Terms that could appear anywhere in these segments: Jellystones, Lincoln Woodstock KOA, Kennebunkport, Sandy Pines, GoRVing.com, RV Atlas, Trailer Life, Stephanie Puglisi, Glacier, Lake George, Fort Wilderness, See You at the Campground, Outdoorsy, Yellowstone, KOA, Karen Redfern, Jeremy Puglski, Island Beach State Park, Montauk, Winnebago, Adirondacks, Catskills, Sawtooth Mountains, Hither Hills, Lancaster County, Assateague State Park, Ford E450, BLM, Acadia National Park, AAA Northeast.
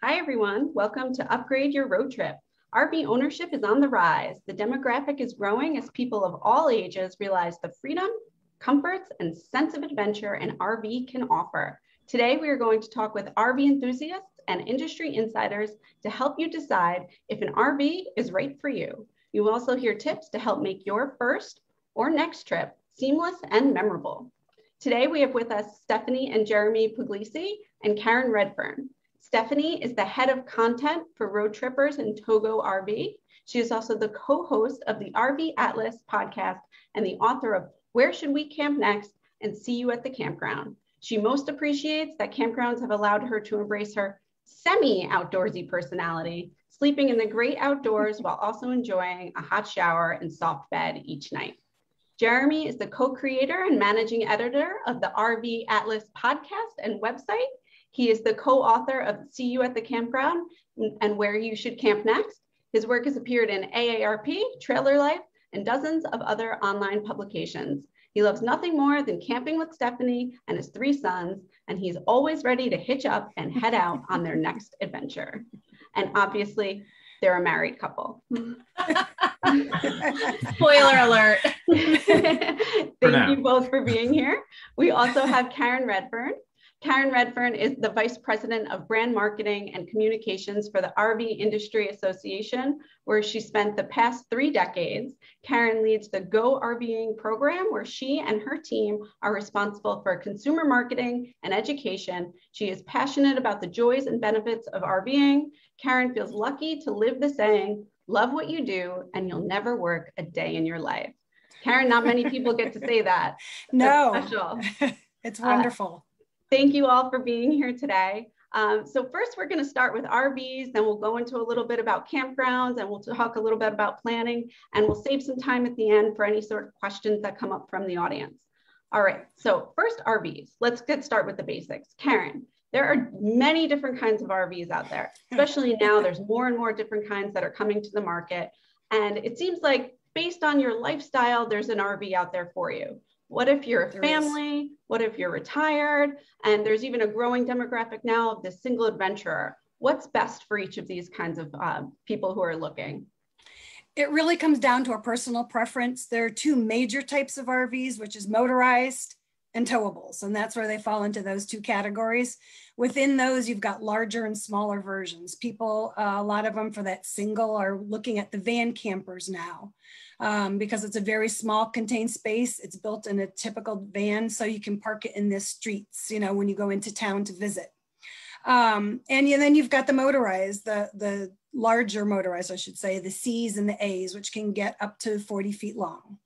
Hi everyone, welcome to Upgrade Your Road Trip. RV ownership is on the rise. The demographic is growing as people of all ages realize the freedom, comforts, and sense of adventure an RV can offer. Today we are going to talk with RV enthusiasts and industry insiders to help you decide if an RV is right for you. You will also hear tips to help make your first or next trip seamless and memorable. Today we have with us Stephanie and Jeremy Puglisi and Karen Redfern. Stephanie is the head of content for Roadtrippers and Togo RV. She is also the co-host of the RV Atlas podcast and the author of Where Should We Camp Next and See You at the Campground. She most appreciates that campgrounds have allowed her to embrace her semi-outdoorsy personality, sleeping in the great outdoors while also enjoying a hot shower and soft bed each night. Jeremy is the co-creator and managing editor of the RV Atlas podcast and website. He is the co-author of See You at the Campground and Where You Should Camp Next. His work has appeared in AARP, Trailer Life, and dozens of other online publications. He loves nothing more than camping with Stephanie and his three sons, and he's always ready to hitch up and head out on their next adventure. And obviously, they're a married couple. Spoiler alert. Thank you both for being here. We also have Karen Redfern. Karen Redfern is the Vice President of Brand Marketing and Communications for the RV Industry Association, where she spent the past 3 decades. Karen leads the Go RVing program, where she and her team are responsible for consumer marketing and education. She is passionate about the joys and benefits of RVing. Karen feels lucky to live the saying, love what you do, and you'll never work a day in your life. Karen, not many people get to say that. No, it's special. It's wonderful. Thank you all for being here today. So first we're gonna start with RVs, then we'll go into a little bit about campgrounds and we'll talk a little bit about planning, and we'll save some time at the end for any sort of questions that come up from the audience. All right, so first RVs, let's get started with the basics. Karen, there are many different kinds of RVs out there, especially now there's more and more different kinds that are coming to the market. And it seems like based on your lifestyle, there's an RV out there for you. What if you're a family? What if you're retired? And there's even a growing demographic now of the single adventurer. What's best for each of these kinds of people who are looking? It really comes down to a personal preference. There are 2 major types of RVs, which is motorized and towables. And that's where they fall into those 2 categories. Within those, you've got larger and smaller versions. People, a lot of them for that single are looking at the van campers now. Because it's a very small contained space. It's built in a typical van, so you can park it in the streets, you know, when you go into town to visit. And then you've got the motorized, the larger motorized, I should say, the C's and the A's, which can get up to 40 feet long.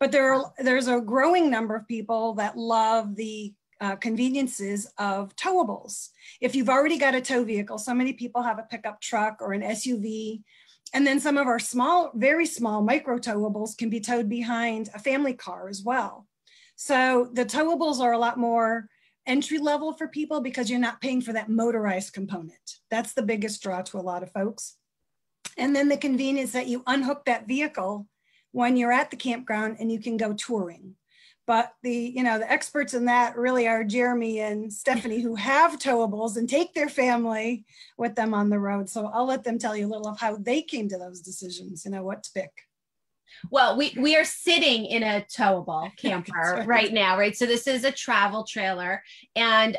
But there's a growing number of people that love the conveniences of towables. If you've already got a tow vehicle, so many people have a pickup truck or an SUV, and then some of our small, very small micro towables can be towed behind a family car as well. So the towables are a lot more entry level for people because you're not paying for that motorized component. That's the biggest draw to a lot of folks. And then the convenience that you unhook that vehicle when you're at the campground and you can go touring. But the experts in that really are Jeremy and Stephanie, who have towables and take their family with them on the road. So I'll let them tell you a little of how they came to those decisions, what to pick. Well, we are sitting in a towable camper right now, right? So this is a travel trailer, and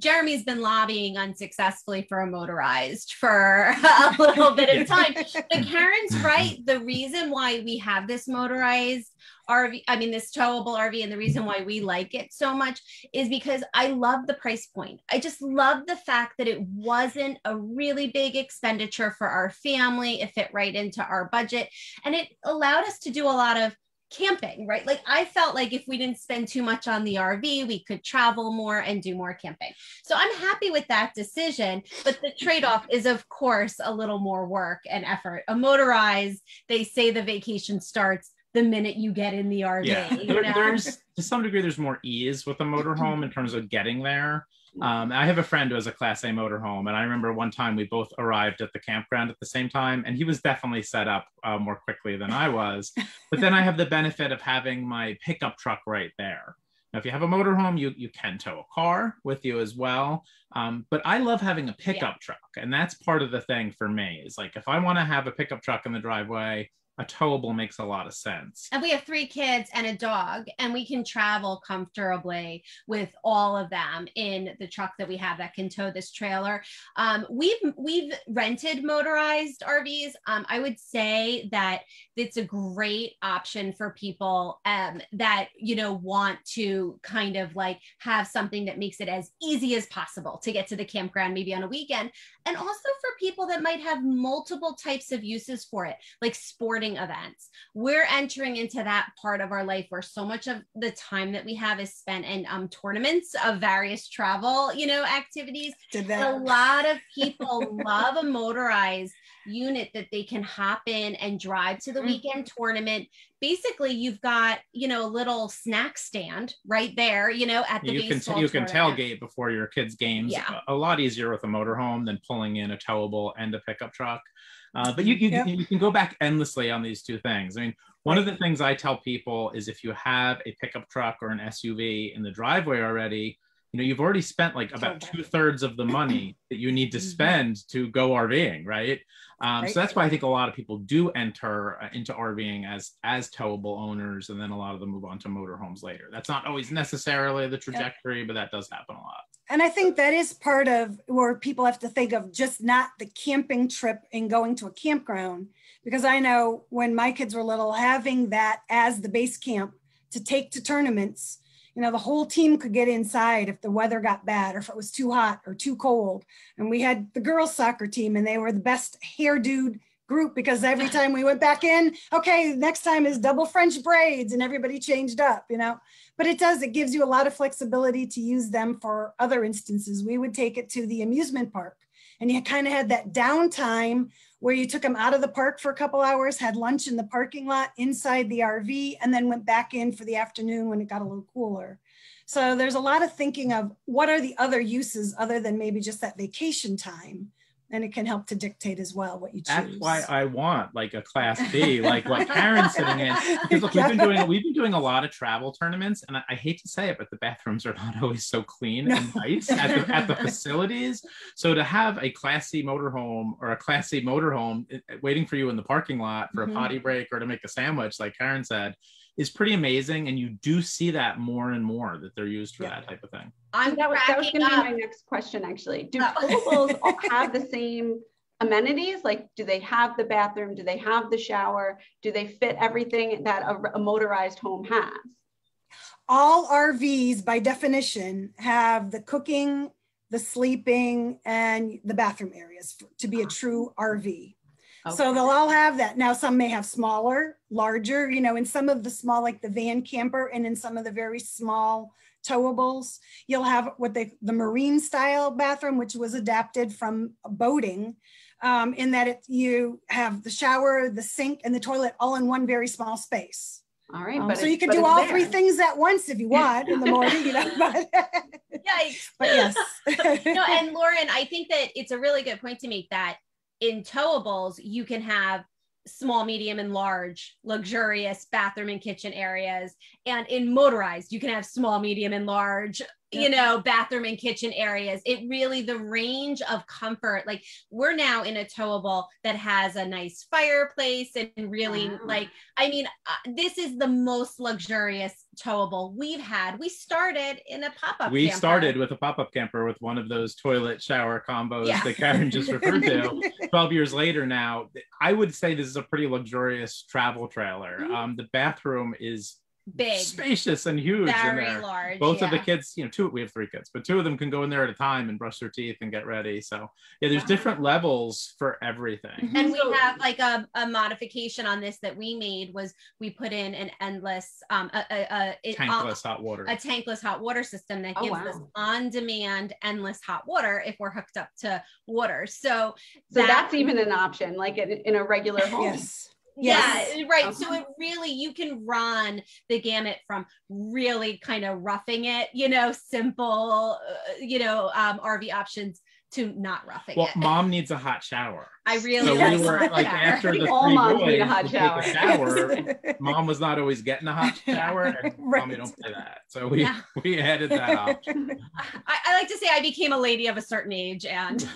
Jeremy's been lobbying unsuccessfully for a motorized for a little bit of time. But Karen's right. The reason why we have this motorized RV, I mean, this towable RV, and the reason why we like it so much is because I love the price point. I just love the fact that it wasn't a really big expenditure for our family. It fit right into our budget, and it allowed us to do a lot of camping, right? Like I felt like if we didn't spend too much on the RV, we could travel more and do more camping. So I'm happy with that decision, but the trade-off is of course a little more work and effort. A motorized, they say the vacation starts the minute you get in the RV. Yeah. There's, to some degree, there's more ease with the motorhome in terms of getting there. I have a friend who has a Class A motorhome, and I remember one time we both arrived at the campground at the same time, and he was definitely set up more quickly than I was. But then I have the benefit of having my pickup truck right there. Now, if you have a motorhome, you can tow a car with you as well. But I love having a pickup truck. And that's part of the thing for me is like, if I want to have a pickup truck in the driveway, a towable makes a lot of sense. And we have 3 kids and a dog, and we can travel comfortably with all of them in the truck that we have that can tow this trailer. We've rented motorized RVs. I would say that it's a great option for people that, you know, want to kind of like have something that makes it as easy as possible to get to the campground, maybe on a weekend. And also for people that might have multiple types of uses for it, like sporting events. We're entering into that part of our life where so much of the time that we have is spent in tournaments of various travel, you know, activities. A lot of people love a motorized unit that they can hop in and drive to the weekend tournament. Basically, you've got, you know, a little snack stand right there, you know, at the baseball tournament. Tailgate before your kids' games. A lot easier with a motorhome than pulling in a towable and a pickup truck. But you can go back endlessly on these 2 things. I mean, one of the things I tell people is if you have a pickup truck or an SUV in the driveway already, you know, you've already spent like about 2/3 of the money that you need to spend to go RVing, right? So that's why I think a lot of people do enter into RVing as towable owners, and then a lot of them move on to motorhomes later. That's not always necessarily the trajectory, but that does happen a lot. And I think that is part of where people have to think of just not the camping trip and going to a campground, because I know when my kids were little, having that as the base camp to take to tournaments, you know, the whole team could get inside if the weather got bad or if it was too hot or too cold. And we had the girls' soccer team, and they were the best hairdo group, because every time we went back in, okay, next time is double French braids, and everybody changed up, you know. But it does, it gives you a lot of flexibility to use them for other instances. We would take it to the amusement park, and you kind of had that downtime where you took them out of the park for a couple hours, had lunch in the parking lot inside the RV, and then went back in for the afternoon when it got a little cooler. So there's a lot of thinking of what are the other uses other than maybe just that vacation time. And it can help to dictate as well what you choose. That's why I want like a Class B, like what Karen's sitting in. Because look, we've been doing a lot of travel tournaments, and I hate to say it, but the bathrooms are not always so clean and nice at the facilities. So to have a Class C motorhome or a Class C motorhome waiting for you in the parking lot for a potty break or to make a sandwich, like Karen said, is pretty amazing. And you do see that more and more, that they're used for that type of thing. That was going to be my next question, actually. Do towables all have the same amenities? Like, do they have the bathroom? Do they have the shower? Do they fit everything that a motorized home has? All RVs, by definition, have the cooking, the sleeping, and the bathroom areas to be a true RV. Okay. So they'll all have that. Now, some may have smaller, larger, you know, in some of the small, like the van camper, and in some of the very small towables, you'll have what the marine style bathroom, which was adapted from boating, in that you have the shower, the sink, and the toilet all in one very small space. All right, so you can do all 3 things at once if you want in the morning, you know. But yes. No, and Lauren, I think that it's a really good point to make that in towables, you can have small, medium, and large luxurious bathroom and kitchen areas. And in motorized, you can have small, medium, and large, you know, bathroom and kitchen areas. It really, the range of comfort, like we're now in a towable that has a nice fireplace and really like, I mean, this is the most luxurious towable we've had. We started in a pop-up camper. We started with a pop-up camper with one of those toilet shower combos that Karen just referred to. 12 years later now, I would say this is a pretty luxurious travel trailer. The bathroom is big, spacious, and huge. Very in there. Large. Both of the kids, you know, we have 3 kids, but 2 of them can go in there at a time and brush their teeth and get ready. So yeah, there's different levels for everything. And we have like a modification on this that we made was we put in an endless, tankless hot water. A tankless hot water system that gives us on-demand endless hot water if we're hooked up to water. So that's even an option, like in a regular home. So it really, you can run the gamut from really kind of roughing it, you know, simple, RV options to not roughing it. Well, mom needs a hot shower. I really so we were like after the all three boys a hot shower. Take a shower. Mom was not always getting a hot shower, and mommy don't play that. So we added that option. I like to say I became a lady of a certain age, and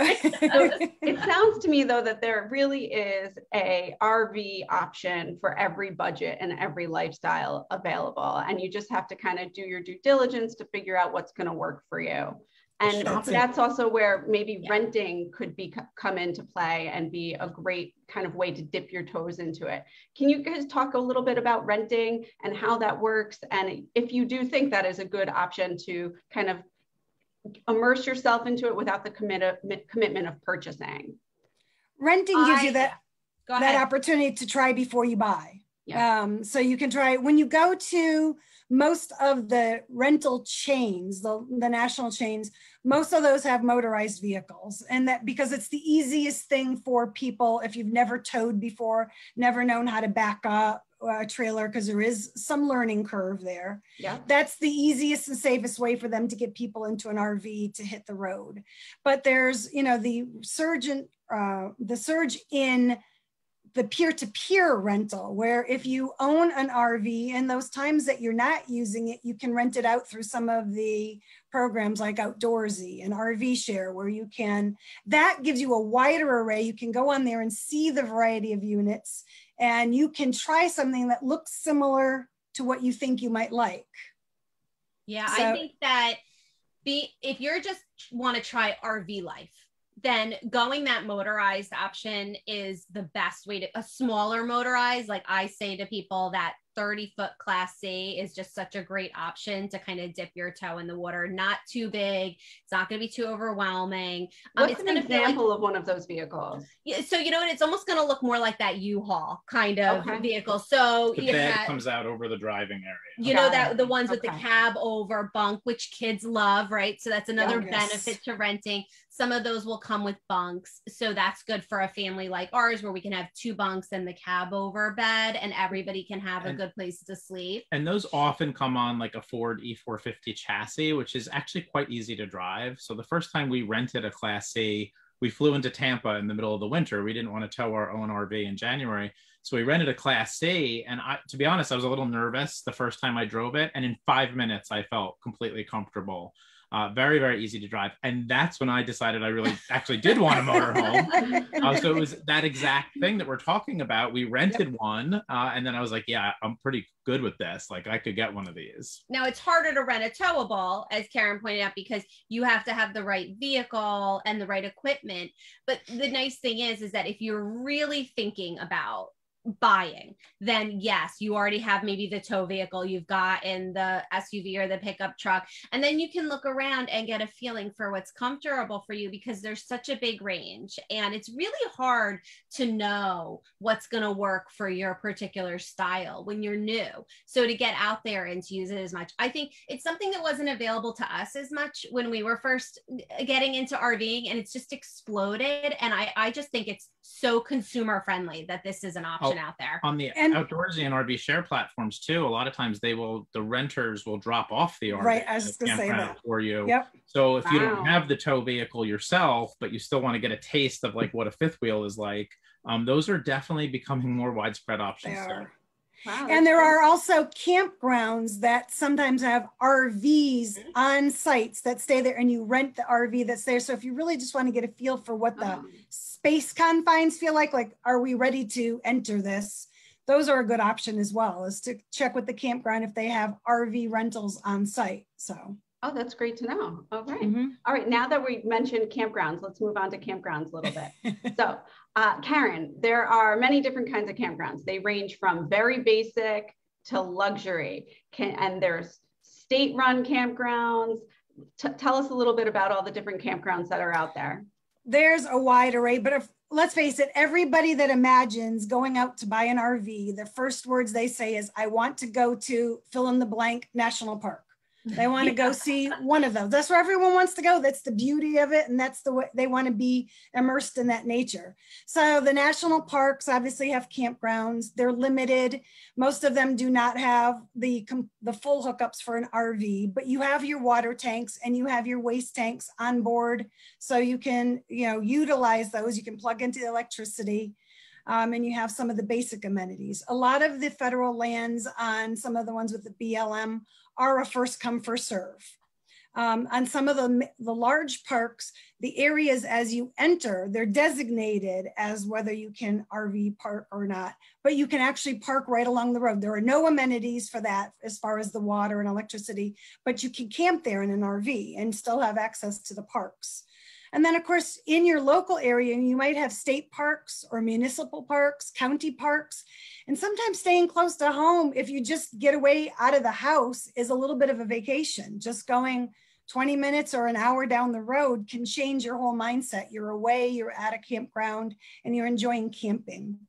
it sounds to me though that there really is a RV option for every budget and every lifestyle available, and you just have to kind of do your due diligence to figure out what's going to work for you. And that's also where maybe renting could be come into play and be a great kind of way to dip your toes into it. Can you guys talk a little bit about renting and how that works? And if you do think that is a good option to kind of immerse yourself into it without the commitment of purchasing. Renting gives you that opportunity to try before you buy. Yeah. So you can try when you go to most of the rental chains, the national chains, most of those have motorized vehicles, and that because it's the easiest thing for people if you've never towed before, never known how to back up a trailer, because there is some learning curve there. Yeah. That's the easiest and safest way for them to get people into an RV to hit the road. But there's, you know, the surge in the peer-to-peer rental, where if you own an RV and those times that you're not using it, you can rent it out through some of the programs like Outdoorsy and RV Share, where you can, that gives you a wider array. You can go on there and see the variety of units, and you can try something that looks similar to what you think you might like. Yeah, so, I think that if you're just want to try RV life, then going that motorized option is the best way to a smaller motorized. Like I say to people that 30-foot Class C is just such a great option to kind of dip your toe in the water. Not too big. It's not going to be too overwhelming. What's an example of one of those vehicles? Yeah, so you know what? It's almost going to look more like that U-Haul kind of vehicle. So the bed comes out over the driving area. You know that the ones with the cab over bunk, which kids love, right? So that's another benefit to renting. Some of those will come with bunks. So that's good for a family like ours, where we can have two bunks and the cab over bed, and everybody can have a good place to sleep. And those often come on like a Ford E450 chassis, which is actually quite easy to drive. So the first time we rented a Class C, we flew into Tampa in the middle of the winter. We didn't want to tow our own RV in January. So we rented a Class C, and to be honest, I was a little nervous the first time I drove it. And in 5 minutes, I felt completely comfortable. Very, very easy to drive. And that's when I decided I really actually did want a motorhome. So it was that exact thing that we're talking about. We rented one. And then I was like, yeah, I'm pretty good with this. Like I could get one of these. Now it's harder to rent a towable, as Karen pointed out, because you have to have the right vehicle and the right equipment. But the nice thing is that if you're really thinking about buying, then yes, you already have maybe the tow vehicle, you've got in the SUV or the pickup truck, and then you can look around and get a feeling for what's comfortable for you, because there's such a big range and it's really hard to know what's going to work for your particular style when you're new. So to get out there and to use it as much, I think it's something that wasn't available to us as much when we were first getting into RVing, and it's just exploded. And I just think it's so consumer friendly that this is an option out there. On the Outdoorsy and RV Share platforms too, a lot of times the renters will drop off the RV for you. Yep. So if you don't have the tow vehicle yourself, but you still want to get a taste of like what a fifth wheel is like, those are definitely becoming more widespread options. Wow, and there are also campgrounds that sometimes have RVs on sites that stay there, and you rent the RV that's there. So if you really just want to get a feel for what the space confines feel like are we ready to enter this? Those are a good option as well, is to check with the campground if they have RV rentals on site. So. Oh, that's great to know. Okay. All right. Now that we mentioned campgrounds, let's move on to campgrounds a little bit. So, Karen, there are many different kinds of campgrounds. They range from very basic to luxury. And there's state-run campgrounds. Tell us a little bit about all the different campgrounds that are out there. There's a wide array, but let's face it, everybody that imagines going out to buy an RV, the first words they say is, I want to go to fill in the blank national park. They want to go see one of those. That's where everyone wants to go. That's the beauty of it. And that's the way they want to be immersed in that nature. So the national parks obviously have campgrounds. They're limited. Most of them do not have the full hookups for an RV, but you have your water tanks and you have your waste tanks on board. So you can, you know, utilize those. You can plug into the electricity. And you have some of the basic amenities. A lot of the federal lands on some of the ones with the BLM are a first come, first serve. On some of the large parks, the areas as you enter, they're designated as whether you can RV park or not, but you can actually park right along the road. There are no amenities for that as far as the water and electricity, but you can camp there in an RV and still have access to the parks. And then of course, in your local area, you might have state parks or municipal parks, county parks, and sometimes staying close to home, if you just get away out of the house, is a little bit of a vacation. Just going 20 minutes or an hour down the road can change your whole mindset. You're away, you're at a campground, and you're enjoying camping.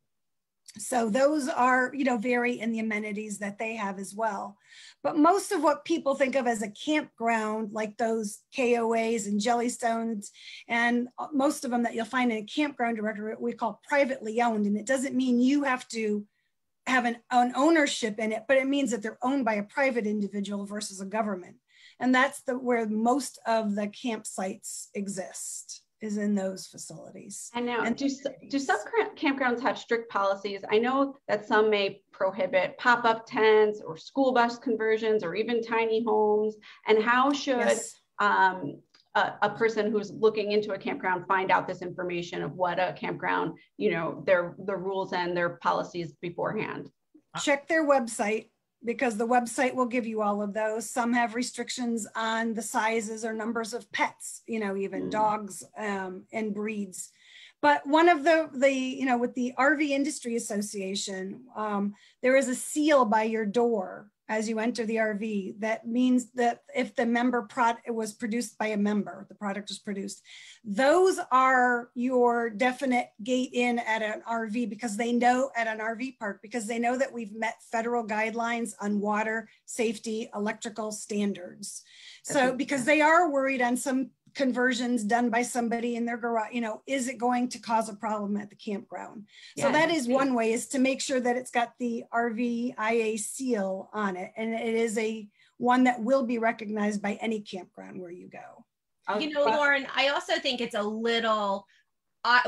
So those are, you know, vary in the amenities that they have as well. But most of what people think of as a campground, like those KOAs and Jellystones, and most of them that you'll find in a campground directorate, we call privately owned. And it doesn't mean you have to have an ownership in it, but it means that they're owned by a private individual versus a government. And that's where most of the campsites exist, is in those facilities. And now, do some campgrounds have strict policies? I know that some may prohibit pop-up tents or school bus conversions or even tiny homes. And how should a person who's looking into a campground find out this information of what a campground, you know, the rules and their policies beforehand? Check their website, because the website will give you all of those. Some have restrictions on the sizes or numbers of pets, you know, even dogs and breeds. But one of the you know, with the RV Industry Association, there is a seal by your door as you enter the RV. That means that if the member product was produced by a member, the product was produced. Those are your definite gate in at an RV, because they know at an RV park, because they know that we've met federal guidelines on water, safety, electrical standards. So because they are worried on some conversions done by somebody in their garage, you know, is it going to cause a problem at the campground? Yeah, so that is one way, is to make sure that it's got the RVIA seal on it. And it is one that will be recognized by any campground where you go. You know, Lauren, I also think it's a little,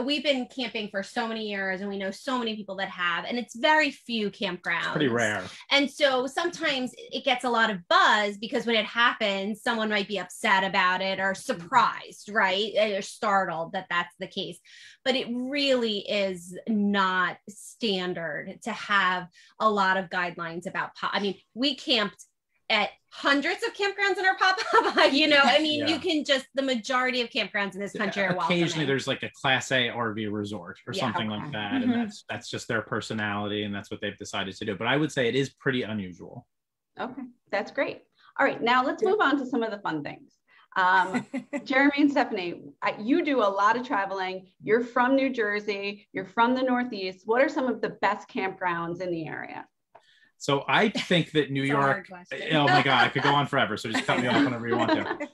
we've been camping for so many years and we know so many people that have, and it's very few campgrounds. It's pretty rare. And so sometimes it gets a lot of buzz because when it happens, someone might be upset about it or surprised, right? Or startled that that's the case. But it really is not standard to have a lot of guidelines about, I mean, we camped at hundreds of campgrounds in our pop-up, you know, I mean, you can just, the majority of campgrounds in this country are welcome. Occasionally there's like a class A RV resort or something like that. And that's just their personality and that's what they've decided to do. But I would say it is pretty unusual. Okay, that's great. All right, now let's move on to some of the fun things. Jeremy and Stephanie, you do a lot of traveling. You're from New Jersey, you're from the Northeast. What are some of the best campgrounds in the area? So I think that New York, oh my God, I could go on forever. So just cut me off whenever you want to.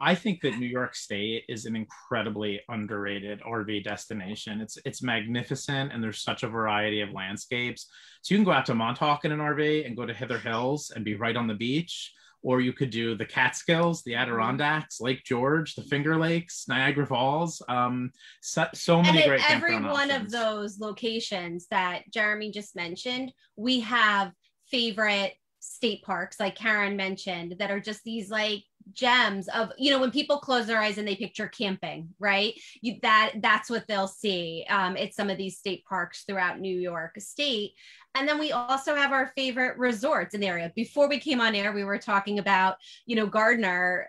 I think that New York State is an incredibly underrated RV destination. It's magnificent and there's such a variety of landscapes. So you can go out to Montauk in an RV and go to Hither Hills and be right on the beach. Or you could do the Catskills, the Adirondacks, Lake George, the Finger Lakes, Niagara Falls. So many great campground options. And every one of those locations that Jeremy just mentioned, we have favorite state parks, like Karen mentioned, that are just these like gems of, you know, when people close their eyes and they picture camping, right? That's what they'll see. It's some of these state parks throughout New York State. And then we also have our favorite resorts in the area. Before we came on air, we were talking about, you know, Gardner,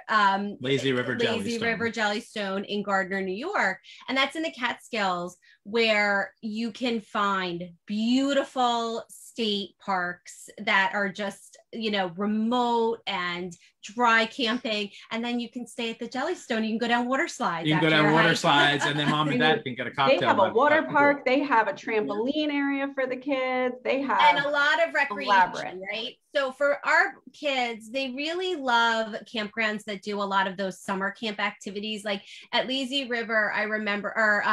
Lazy River Jellystone in Gardner, New York. And that's in the Catskills, where you can find beautiful state parks that are just, you know, remote and dry camping. And then you can stay at the Jellystone. You can go down water slides. You can go down water slides, and then mom and dad can get a cocktail. They have a water park. They have a trampoline area for the kids. They have and a lot of recreation, right? So for our kids, they really love campgrounds that do a lot of those summer camp activities. Like at Lazy River, I remember, or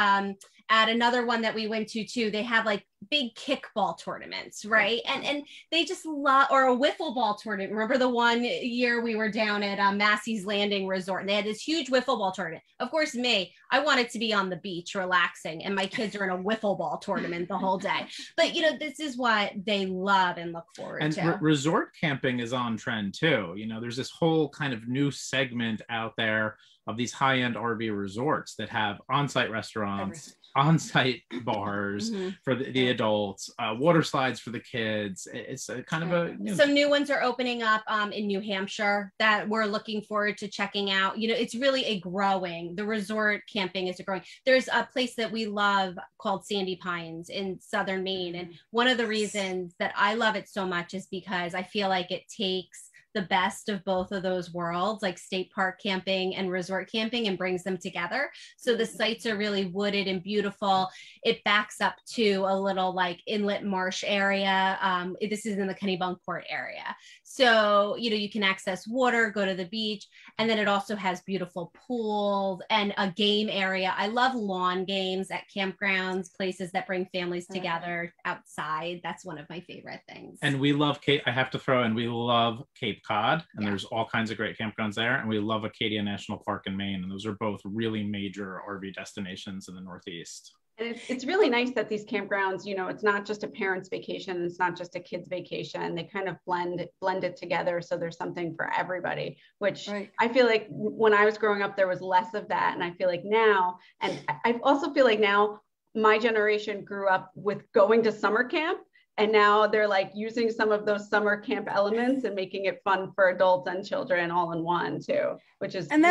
at another one that we went to too, they have like big kickball tournaments, right? And they just love, or a wiffle ball tournament. Remember the one year we were down at Massey's Landing Resort and they had this huge wiffle ball tournament. Of course, me, I wanted to be on the beach relaxing and my kids are in a wiffle ball tournament the whole day. But you know, this is what they love and look forward to. And resort camping is on trend too. You know, there's this whole kind of new segment out there of these high-end RV resorts that have on-site restaurants, on-site bars for the adults, water slides for the kids. It's a kind of a... You know, some new ones are opening up in New Hampshire that we're looking forward to checking out. You know, it's really a growing, the resort camping is a growing. There's a place that we love called Sandy Pines in Southern Maine. And one of the reasons that I love it so much is because I feel like it takes the best of both of those worlds, like state park camping and resort camping, and brings them together. So the sites are really wooded and beautiful. It backs up to a little like inlet marsh area. This is in the Kennebunkport area. So, you know, you can access water, go to the beach, and then it also has beautiful pools and a game area. I love lawn games at campgrounds, places that bring families together outside. That's one of my favorite things. And we love Cape, I have to throw in, we love Cape Cod, and there's all kinds of great campgrounds there, and we love Acadia National Park in Maine, and those are both really major RV destinations in the Northeast. And it's really nice that these campgrounds, you know, it's not just a parent's vacation, it's not just a kid's vacation, they kind of blend it together, so there's something for everybody, which I feel like when I was growing up there was less of that, and I feel like now, and I also feel like now my generation grew up with going to summer camp. And now they're like using some of those summer camp elements and making it fun for adults and children all in one too, which is fun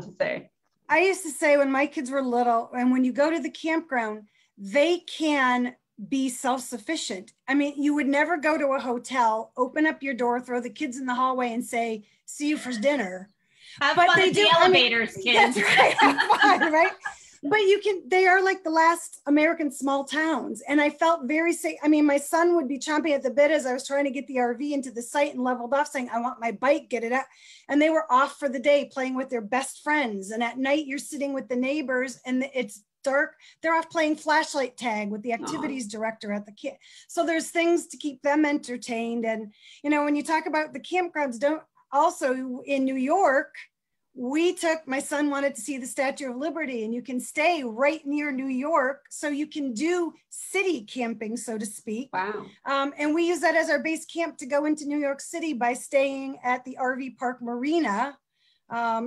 to say. I used to say when my kids were little, and when you go to the campground, they can be self-sufficient. I mean, you would never go to a hotel, open up your door, throw the kids in the hallway and say, see you for dinner. Have fun at the elevators, kids. That's right, have fun, right? But you can, they are like the last American small towns. And I felt very safe. I mean, my son would be chomping at the bit as I was trying to get the RV into the site and leveled off, saying, I want my bike, get it out. And they were off for the day playing with their best friends. And at night you're sitting with the neighbors and it's dark. They're off playing flashlight tag with the activities director at the camp. So there's things to keep them entertained. And, you know, when you talk about the campgrounds, don't also in New York, we took, my son wanted to see the Statue of Liberty, and you can stay right near New York. So you can do city camping, so to speak. Wow. And we use that as our base camp to go into New York City by staying at the RV Park Marina,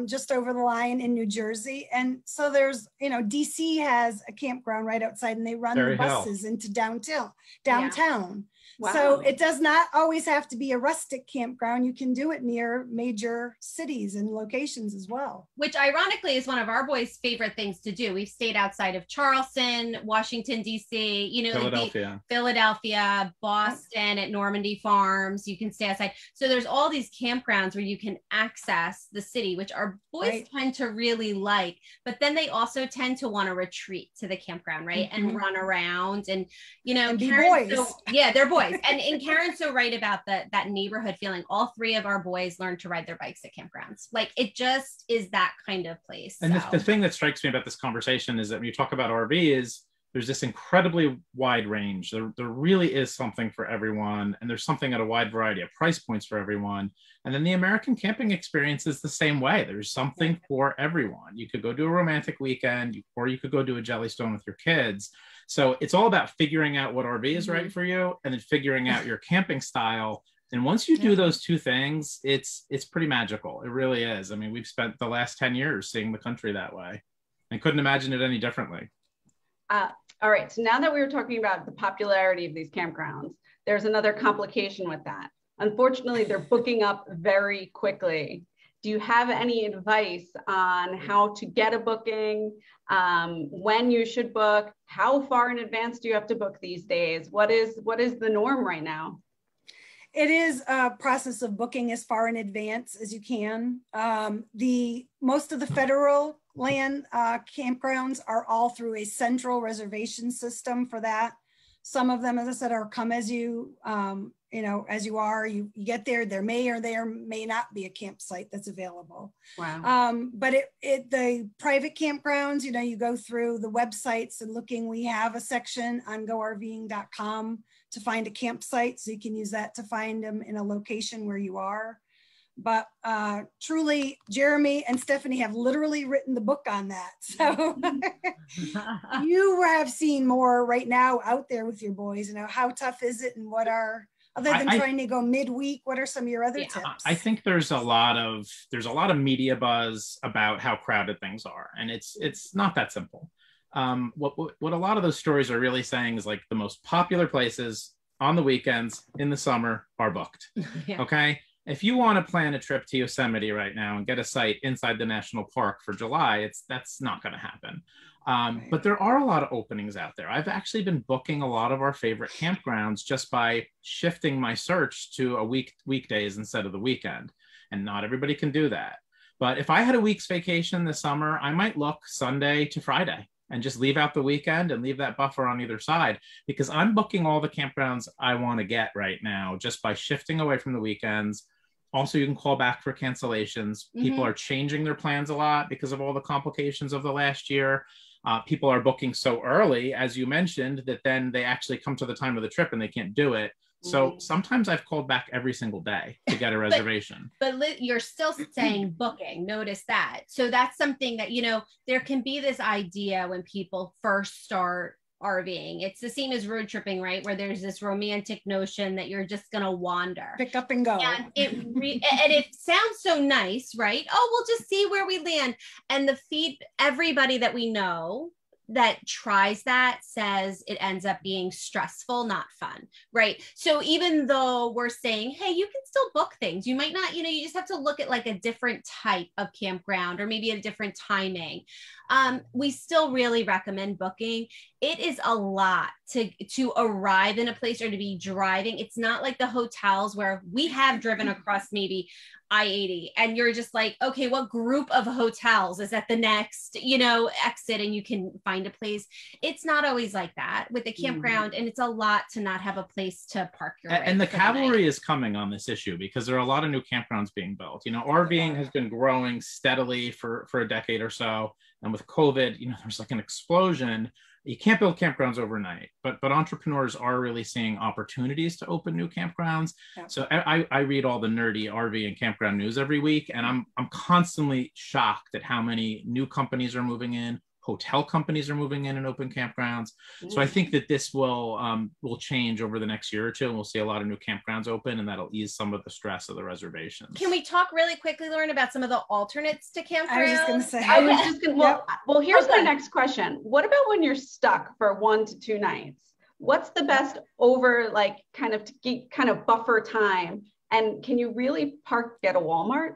just over the line in New Jersey. And so there's, you know, DC has a campground right outside and they run the buses into downtown. Wow. So it does not always have to be a rustic campground. You can do it near major cities and locations as well. Which ironically is one of our boys' favorite things to do. We've stayed outside of Charleston, Washington, DC, you know, Philadelphia, Boston at Normandy Farms. You can stay outside. So there's all these campgrounds where you can access the city, which our boys tend to really like, but then they also tend to want to retreat to the campground, right? And run around and, you know, and be boys. So, yeah, they're boys. And Karen's so right about that neighborhood feeling. All three of our boys learned to ride their bikes at campgrounds. Like it just is that kind of place. And the thing that strikes me about this conversation is that when you talk about RV is there's this incredibly wide range. There really is something for everyone. And there's something at a wide variety of price points for everyone. And then the American camping experience is the same way. There's something for everyone. You could go do a romantic weekend, or you could go do a Jellystone with your kids. So it's all about figuring out what RV is right for you and then figuring out your camping style. And once you do those two things, it's pretty magical. It really is. I mean, we've spent the last 10 years seeing the country that way and couldn't imagine it any differently. All right, so now that we were talking about the popularity of these campgrounds, there's another complication with that. Unfortunately, they're booking up very quickly. Do you have any advice on how to get a booking, when you should book, how far in advance do you have to book these days? What is the norm right now? It is a process of booking as far in advance as you can. Most of the federal land campgrounds are all through a central reservation system for that. Some of them, as I said, are come as you, you get there, there may or there may not be a campsite that's available. Wow. But the private campgrounds, you know, you go through the websites and looking, we have a section on GoRVing.com to find a campsite. So you can use that to find them in a location where you are. But truly, Jeremy and Stephanie have literally written the book on that. So you have seen more right now out there with your boys, you know, how tough is it and what are, other than trying to go midweek, what are some of your other tips? I think there's a lot of media buzz about how crowded things are. And it's not that simple. What a lot of those stories are really saying is like the most popular places on the weekends in the summer are booked. Yeah. Okay. If you want to plan a trip to Yosemite right now and get a site inside the national park for July, that's not going to happen. Right. But there are a lot of openings out there. I've actually been booking a lot of our favorite campgrounds just by shifting my search to a weekdays instead of the weekend. And not everybody can do that. But if I had a week's vacation this summer, I might look Sunday to Friday and just leave out the weekend and leave that buffer on either side, because I'm booking all the campgrounds I want to get right now just by shifting away from the weekends. Also, you can call back for cancellations. People are changing their plans a lot because of all the complications of the last year. People are booking so early, as you mentioned, that then they actually come to the time of the trip and they can't do it. So sometimes I've called back every single day to get a reservation. But you're still saying booking, notice that. So that's something that, you know, there can be this idea when people first start RVing. It's the same as road tripping, right? Where there's this romantic notion that you're just going to wander. Pick up and go. And it sounds so nice, right? Oh, we'll just see where we land. And everybody that we know that tries that says it ends up being stressful, not fun, right? So even though we're saying, hey, you can still book things, you might not, you know, you just have to look at like a different type of campground or maybe a different timing. We still really recommend booking. It is a lot to arrive in a place or to be driving. It's not like the hotels where we have driven across maybe I-80 and you're just like, okay, what group of hotels is at the next, you know, exit and you can find a place. It's not always like that with the campground, and it's a lot to not have a place to park your rig. And the cavalry is coming on this issue because there are a lot of new campgrounds being built. You know, RVing has been growing steadily for a decade or so. And with COVID, you know, there's like an explosion. You can't build campgrounds overnight, but entrepreneurs are really seeing opportunities to open new campgrounds. Yeah. So I read all the nerdy RV and campground news every week, and I'm constantly shocked at how many new companies are moving in, hotel companies are moving in and open campgrounds. So I think that this will change over the next year or two, and we'll see a lot of new campgrounds open, and that'll ease some of the stress of the reservations. Can we talk really quickly, Lauren, about some of the alternates to campgrounds? Well, here's my next question. What about when you're stuck for 1 to 2 nights? What's the best kind of buffer time? And can you really park at a Walmart?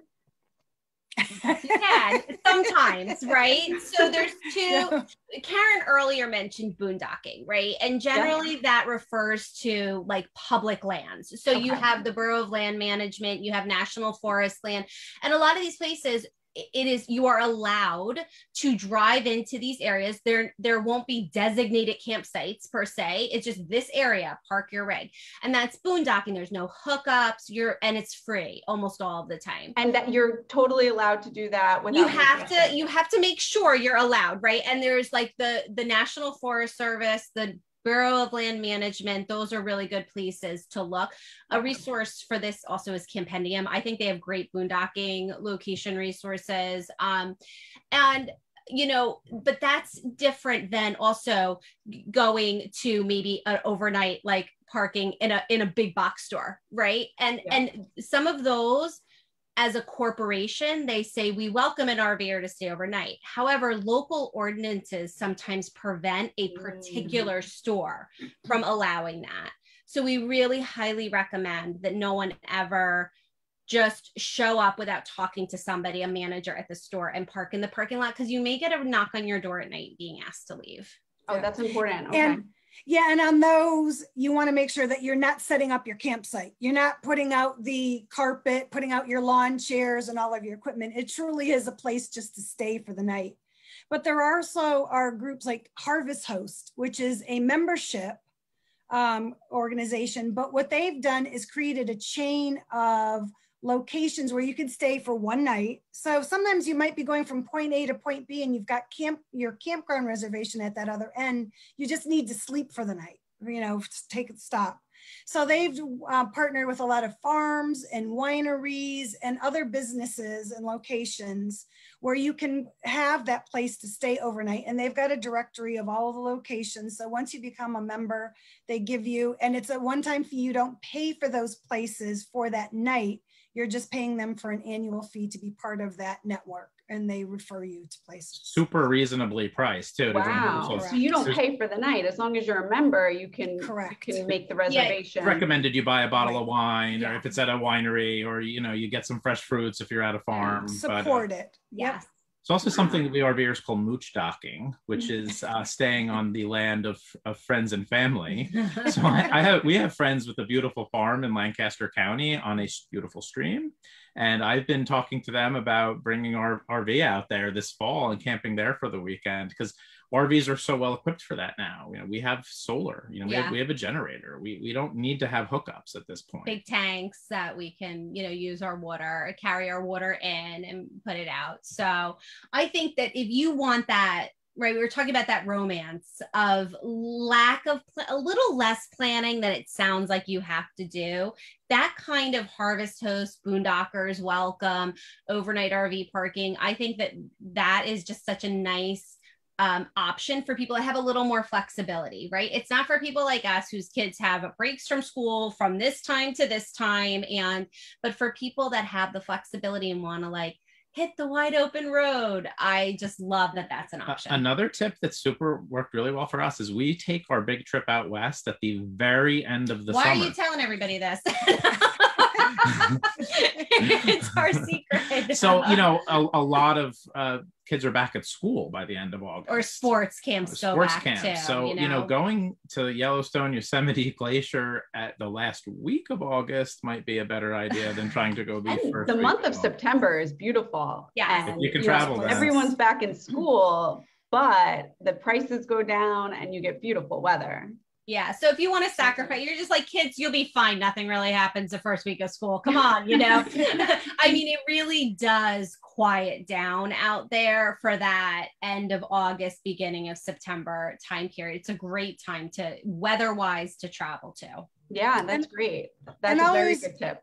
Yeah, sometimes, right? So there's two. Karen earlier mentioned boondocking, right? And generally that refers to like public lands. So you have the Bureau of Land Management, you have National Forest Land, and a lot of these places, you are allowed to drive into these areas. There won't be designated campsites per se. It's just this area, park your rig. And that's boondocking. There's no hookups. And it's free almost all the time. And that you're totally allowed to do that. You have to make sure you're allowed, right? And there's like the National Forest Service, the Bureau of Land Management, those are really good places to look. A resource for this also is Campendium. I think they have great boondocking location resources. You know, but that's different than also going to maybe an overnight, like parking in a big box store, right? And some of those, as a corporation, they say we welcome an RVer to stay overnight. However, local ordinances sometimes prevent a particular store from allowing that. So we really highly recommend that no one ever just show up without talking to somebody, a manager at the store, and park in the parking lot, because you may get a knock on your door at night being asked to leave. Oh, that's important. Okay. And on those, you want to make sure that you're not setting up your campsite. You're not putting out the carpet, putting out your lawn chairs and all of your equipment. It truly is a place just to stay for the night. But there also are groups like Harvest Host, which is a membership organization. But what they've done is created a chain of locations where you can stay for one night. So sometimes you might be going from point A to point B and you've got your campground reservation at that other end. You just need to sleep for the night, you know, take a stop. So they've partnered with a lot of farms and wineries and other businesses and locations where you can have that place to stay overnight. And they've got a directory of all of the locations. So once you become a member, they give you, and it's a one-time fee. You don't pay for those places for that night. You're just paying them for an annual fee to be part of that network, and they refer you to places. Super reasonably priced too. Wow. So you don't pay for the night. As long as you're a member, you can, you can make the reservation. Yeah. Recommended you buy a bottle of wine, or if it's at a winery, or you know, you get some fresh fruits if you're at a farm. Support it. Yes. It's also something that we RVers call mooch docking, which is staying on the land of friends and family. So we have friends with a beautiful farm in Lancaster County on a beautiful stream. And I've been talking to them about bringing our RV out there this fall and camping there for the weekend, because RVs are so well equipped for that now. You know, we have solar, you know, we have a generator. We don't need to have hookups at this point. Big tanks that we can, you know, use our water, carry our water in and put it out. So I think that if you want that, right, we were talking about that romance of lack of a little less planning than it sounds like you have to do. That kind of Harvest Host, Boondockers, Welcome, overnight RV parking. I think that that is just such a nice option for people that have a little more flexibility, right? It's not for people like us whose kids have breaks from school from this time to this time, but for people that have the flexibility and want to like hit the wide open road. I just love that that's an option. Another tip that worked really well for us is we take our big trip out west at the very end of the summer. Why are you telling everybody this? It's our secret. So, you know, a lot of kids are back at school by the end of August. Or sports camps go back too. So, you know, going to Yellowstone, Yosemite, Glacier at the last week of August might be a better idea than trying to go be first. The month of September is beautiful. Yeah. And you can travel then. Everyone's back in school, but the prices go down and you get beautiful weather. Yeah. So if you want to sacrifice, you're just like, kids, you'll be fine. Nothing really happens the first week of school. Come on, you know. I mean, it really does quiet down out there for that end of August, beginning of September time period. It's a great time to weather-wise to travel to. Yeah, that's great. That's a very good tip.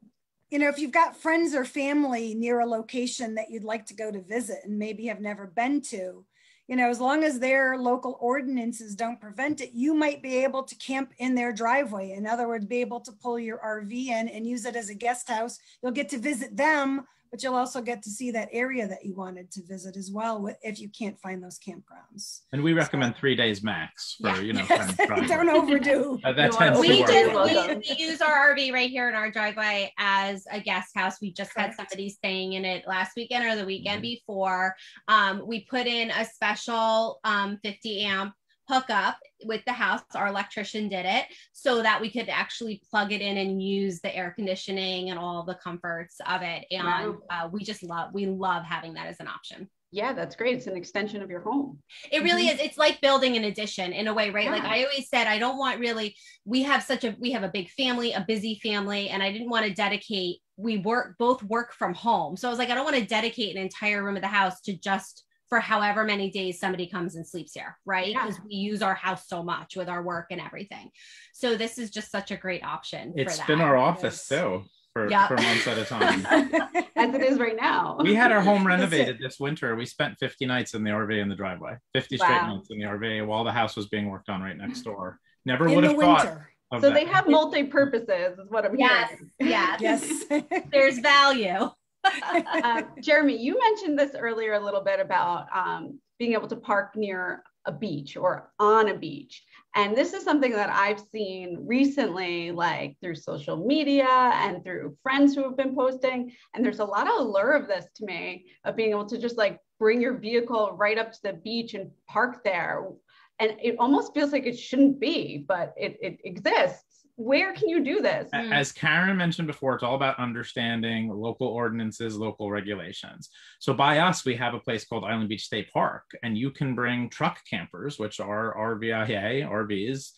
You know, if you've got friends or family near a location that you'd like to go to visit and maybe have never been to, you know, as long as their local ordinances don't prevent it, you might be able to camp in their driveway. In other words, be able to pull your RV in and use it as a guest house. You'll get to visit them, but you'll also get to see that area that you wanted to visit as well if you can't find those campgrounds. And we recommend 3 days max for, you know, don't overdo. We use our RV right here in our driveway as a guest house. We just had somebody staying in it last weekend or the weekend before. We put in a special 50 amp hookup with the house. Our electrician did it so that we could actually plug it in and use the air conditioning and all the comforts of it. And we love having that as an option. Yeah, that's great. It's an extension of your home. It really is. It's like building an addition in a way, right? Yeah. Like I always said, I don't want really, we have a big family, a busy family, and I didn't want to dedicate, we both work from home. So I was like, I don't want to dedicate an entire room of the house to just for however many days somebody comes and sleeps here, right? Because we use our house so much with our work and everything. So this is just such a great option. It's been our office too for months at a time. As it is right now. We had our home renovated this winter. We spent 50 nights in the RV in the driveway, 50 straight nights in the RV while the house was being worked on right next door. Never would have thought. So that. They have multi-purposes is what I'm hearing. Yes. There's value. Jeremy, you mentioned this earlier a little bit about being able to park near a beach or on a beach. And this is something that I've seen recently, like through social media and through friends who have been posting. And there's a lot of allure of this to me, of being able to just like bring your vehicle right up to the beach and park there. And it almost feels like it shouldn't be, but it exists. Where can you do this? As Karen mentioned before, it's all about understanding local ordinances, local regulations. So by us, we have a place called Island Beach State Park, and you can bring truck campers, which are RVIA, RVs,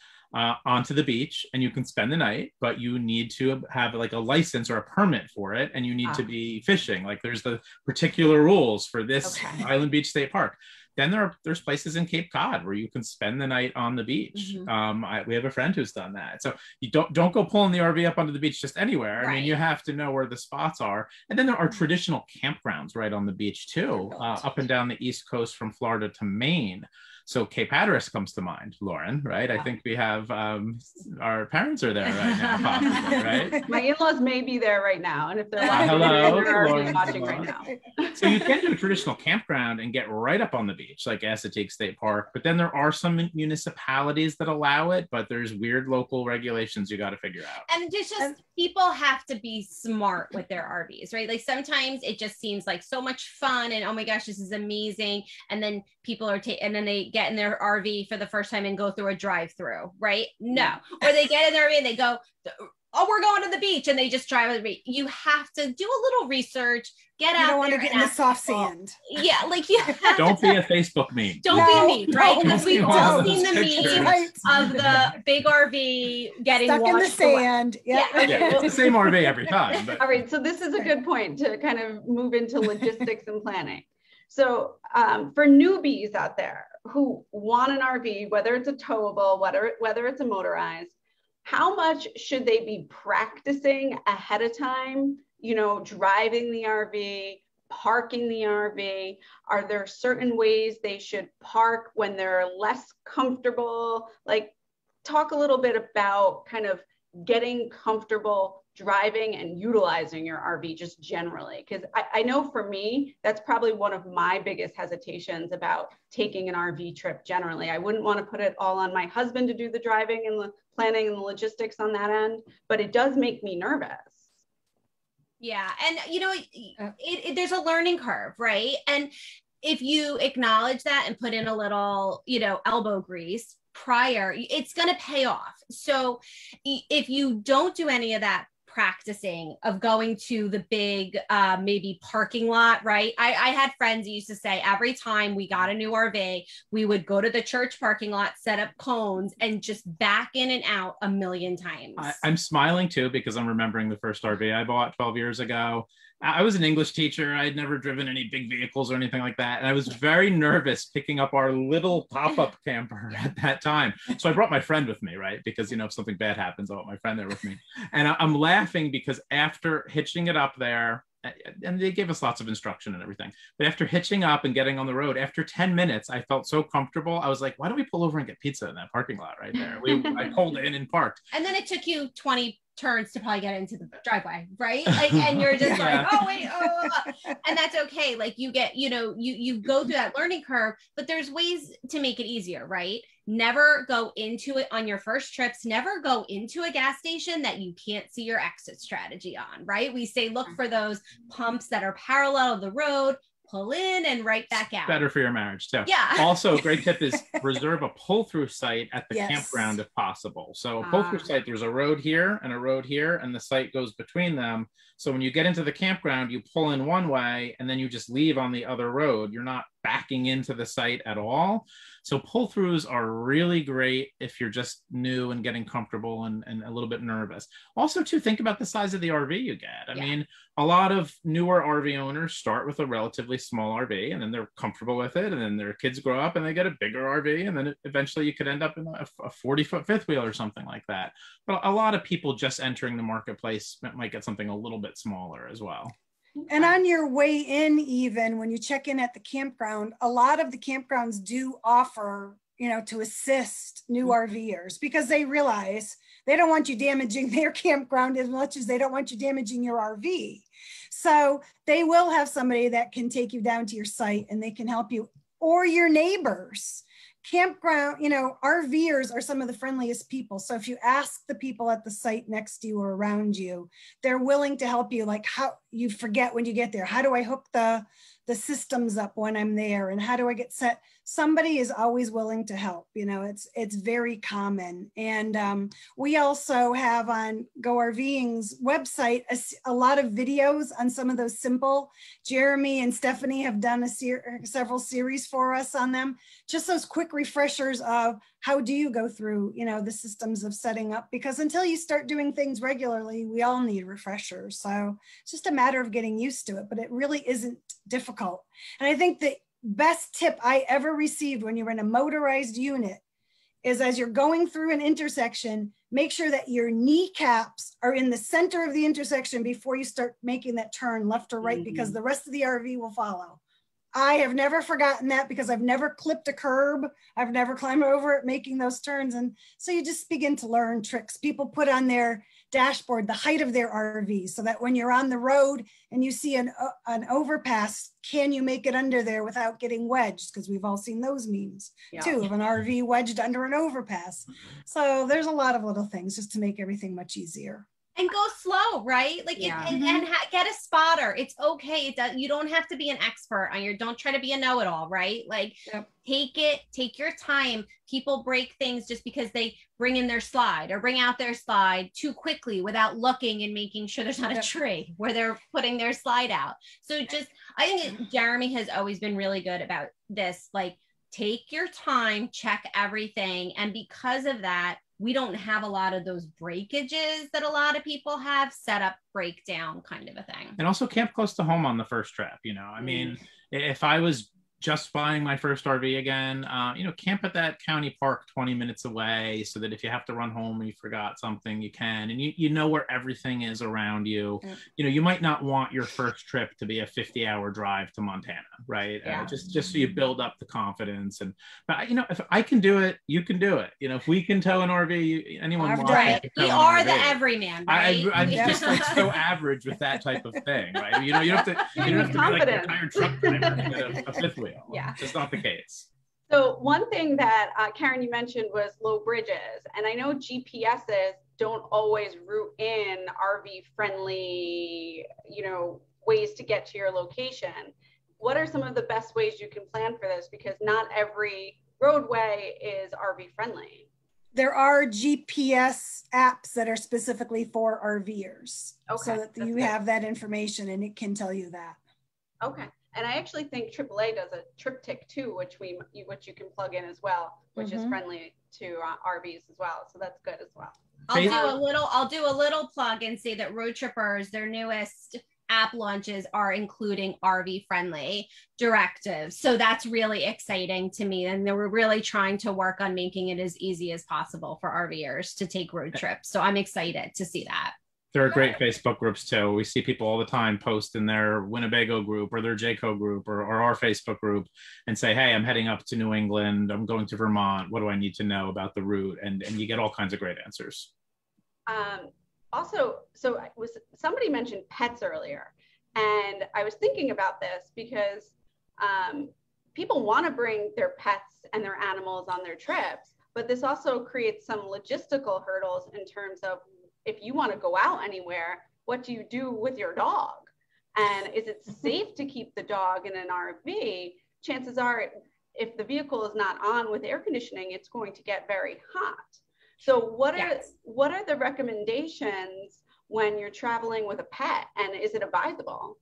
onto the beach, and you can spend the night, but you need to have like a license or a permit for it, and you need to be fishing. Like there's the particular rules for this Island Beach State Park. Then there's places in Cape Cod where you can spend the night on the beach. Mm-hmm. We have a friend who's done that. So you don't go pulling the RV up onto the beach just anywhere. Right. I mean, you have to know where the spots are. And then there are traditional campgrounds right on the beach too, up and down the East Coast from Florida to Maine. So Cape Hatteras comes to mind, Lauren, right? Yeah. I think we have, our parents are there right now, possibly, right? My in-laws may be there right now. And if they're watching, they're watching right now. So you can do a traditional campground and get right up on the beach, like Assateague State Park. But then there are some municipalities that allow it, but there's weird local regulations you got to figure out. And it's just people have to be smart with their RVs, right? Like sometimes it just seems like so much fun and oh my gosh, this is amazing. And then people are and then they get in their RV for the first time and go through a drive-through, right? No. Or they get in their RV and they go, oh, we're going to the beach, and they just drive on the beach. You have to do a little research, get out there. You don't want to get in the soft sand. Yeah, like you have don't be a Facebook meme. Don't be a meme, right? Because we've all seen the meme of the big RV getting stuck in the sand. Yep. Yeah. Okay. Yeah, it's the same RV every time. But. All right, so this is a good point to kind of move into logistics and planning. So for newbies out there who want an RV, whether it's a towable, whether it's a motorized, how much should they be practicing ahead of time? You know, driving the RV, parking the RV. Are there certain ways they should park when they're less comfortable? Like, talk a little bit about kind of getting comfortable driving and utilizing your RV just generally, because I know for me, that's probably one of my biggest hesitations about taking an RV trip generally. I wouldn't want to put it all on my husband to do the driving and the planning and the logistics on that end, but it does make me nervous. Yeah, and you know, there's a learning curve, right? And if you acknowledge that and put in a little, you know, elbow grease prior, it's going to pay off. So if you don't do any of that practicing of going to the big maybe parking lot, right? I had friends who used to say every time we got a new RV, we would go to the church parking lot, set up cones, and just back in and out a million times. I'm smiling too because I'm remembering the first RV I bought 12 years ago. I was an English teacher. I had never driven any big vehicles or anything like that. And I was very nervous picking up our little pop-up camper at that time. So I brought my friend with me, right? Because, you know, if something bad happens, I want my friend there with me. And I'm laughing because after hitching it up there, and they gave us lots of instruction and everything, but after hitching up and getting on the road, after 10 minutes, I felt so comfortable. I was like, why don't we pull over and get pizza in that parking lot right there? I pulled in and parked. And then it took you 20 turns to probably get into the driveway, right? Like, and you're just like, oh wait, oh, and that's okay. Like you get, you know, you go through that learning curve, but there's ways to make it easier, right? Never go into it on your first trips. Never go into a gas station that you can't see your exit strategy on, right? We say, look for those pumps that are parallel to the road, pull in and right back out. Better for your marriage too. Yeah. Also, great tip is reserve a pull-through site at the campground if possible. So a pull-through site, there's a road here, and the site goes between them. So when you get into the campground, you pull in one way and then you just leave on the other road. You're not backing into the site at all. So pull-throughs are really great if you're just new and getting comfortable and a little bit nervous. Also, too, think about the size of the RV you get. I mean, a lot of newer RV owners start with a relatively small RV, and then they're comfortable with it, and then their kids grow up and they get a bigger RV, and then eventually you could end up in a 40-foot fifth wheel or something like that. But a lot of people just entering the marketplace might get something a little bit smaller as well. And on your way in, even when you check in at the campground, a lot of the campgrounds do offer, you know, to assist new RVers, because they realize they don't want you damaging their campground as much as they don't want you damaging your RV. So they will have somebody that can take you down to your site and they can help you, or your neighbors campground, you know, RVers are some of the friendliest people. So if you ask the people at the site next to you or around you, they're willing to help you. Like, how you forget when you get there, how do I hook the systems up when I'm there, and how do I get set? Somebody is always willing to help. You know, it's very common. And we also have on Go RVing's website a lot of videos on some of those simple. Jeremy and Stephanie have done several series for us on them. Just those quick refreshers of how do you go through, you know, the systems of setting up, because until you start doing things regularly, we all need refreshers. So it's just a matter of getting used to it, but it really isn't difficult. And I think the best tip I ever received when you're in a motorized unit is, as you're going through an intersection, make sure that your kneecaps are in the center of the intersection before you start making that turn left or right, because the rest of the RV will follow. I have never forgotten that, because I've never clipped a curb. I've never climbed over it making those turns. And so you just begin to learn tricks. People put on their dashboard the height of their RV, so that when you're on the road and you see an overpass, can you make it under there without getting wedged? Because we've all seen those memes too, of an RV wedged under an overpass. So there's a lot of little things just to make everything much easier. And go slow, right? Like, and get a spotter. It's okay. It does. You don't have to be an expert on your, don't try to be a know-it-all, right? Like, take your time. People break things just because they bring in their slide or bring out their slide too quickly without looking and making sure there's not a tree where they're putting their slide out. So just, I think Jeremy has always been really good about this. Like, take your time, check everything. And because of that, we don't have a lot of those breakages that a lot of people have, setup, breakdown kind of a thing. And also camp close to home on the first trip. You know, I mean, if I was just buying my first RV again, you know, camp at that county park 20 minutes away, so that if you have to run home and you forgot something, you can, and you know where everything is around you. You know, you might not want your first trip to be a 50-hour drive to Montana, right? Just so you build up the confidence. And, but you know, if I can do it, you can do it. You know, if we can tow an RV, anyone wants it. We are the everyman, right? I'm just like so average with that type of thing, right? You know, you don't have to be like a retired truck driver to get a fifth wheel. Yeah, it's not the case. So one thing that Karen, you mentioned was low bridges, and I know GPSs don't always route in RV-friendly, you know, ways to get to your location. What are some of the best ways you can plan for this? Because not every roadway is RV-friendly. There are GPS apps that are specifically for RVers, so that you have that information and it can tell you that. Okay. And I actually think AAA does a triptych too, which you can plug in as well, which is friendly to RVs as well. So that's good as well. I'll do a little plug and say that Roadtrippers, their newest app launches are including RV friendly directives. So that's really exciting to me. And they were really trying to work on making it as easy as possible for RVers to take road trips. So I'm excited to see that. There are great Facebook groups too. We see people all the time post in their Winnebago group or their JCO group or our Facebook group and say, hey, I'm heading up to New England. I'm going to Vermont. What do I need to know about the route? And you get all kinds of great answers. Also, so somebody mentioned pets earlier. And I was thinking about this because people want to bring their pets and their animals on their trips, but this also creates some logistical hurdles in terms of, if you want to go out anywhere, what do you do with your dog? And is it safe to keep the dog in an RV? Chances are, if the vehicle is not on with air conditioning, it's going to get very hot. So what are the recommendations when you're traveling with a pet, and is it advisable?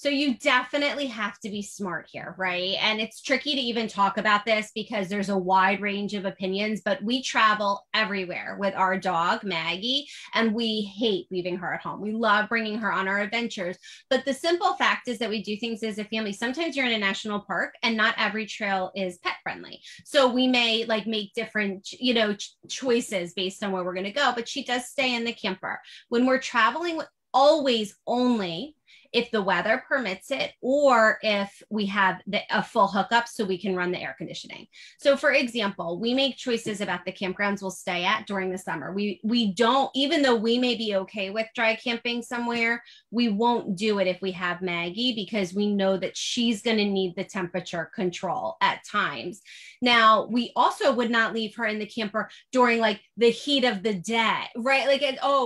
So you definitely have to be smart here, right? And it's tricky to even talk about this because there's a wide range of opinions, but we travel everywhere with our dog, Maggie, and we hate leaving her at home. We love bringing her on our adventures. But the simple fact is that we do things as a family. Sometimes you're in a national park and not every trail is pet friendly. So we may like make different, you know, choices based on where we're going to go, but she does stay in the camper. When we're traveling, always only if the weather permits it, or if we have a full hookup so we can run the air conditioning. So for example, we make choices about the campgrounds we'll stay at during the summer. We don't, even though we may be okay with dry camping somewhere, we won't do it if we have Maggie, because we know that she's going to need the temperature control at times. Now, we also would not leave her in the camper during like the heat of the day, right? Like,